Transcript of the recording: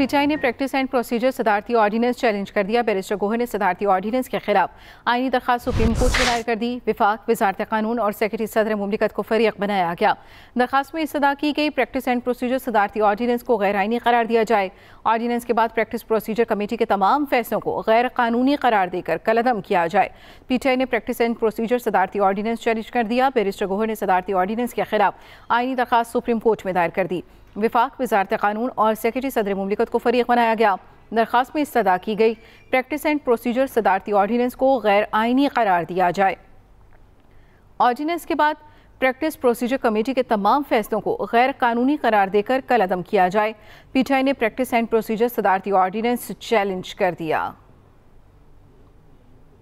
PTI ने practice and procedure सदारती ordinance challenge कर दिया। बेरिस्टर गोहर ने सदारती ऑर्डिनेंस के खिलाफ आईनी दरख्वास्त सुप्रीम कोर्ट में दायर कर दी। विफाक, वजारत कानून और सेक्रेटरी सदर मुमलिकत को फरीक बनाया गया। दरख्वास्त में इस सदा की गई प्रैक्टिस एंड प्रोसीजर सदारती ऑर्डिनेंस को गैर आइनी करार दिया जाए। ऑर्डिनेंस के बाद प्रैक्टिस प्रोसीजर कमेटी के तमाम फैसलों को गैर कानूनी करार देकर कलअदम किया जाए। पीटीआई ने प्रैक्टिस एंड प्रोसीजर सदारती ऑर्डिनेंस चैलेंज कर दिया। बेरिस्टर गोहर ने सदारती ऑर्डिनेंस के खिलाफ आईनी दरख्वास्त सुप्रीम कोर्ट में दायर कर दी। विफाक, वजारत कानून और सेक्रेटरी सदर मुमलिकत को फरीक बनाया गया। दरख्वास्त में सदा की गई प्रैक्टिस एंड प्रोसीजर सदारती ऑर्डिनेंस को गैर आइनी करार दिया जाए। ऑर्डिनेंस के बाद प्रैक्टिस प्रोसीजर कमेटी के तमाम फैसलों को गैर कानूनी करार देकर कलअदम किया जाए। पीटीआई ने प्रैक्टिस एंड प्रोसीजर सदारती ऑर्डिनेंस चैलेंज कर दिया।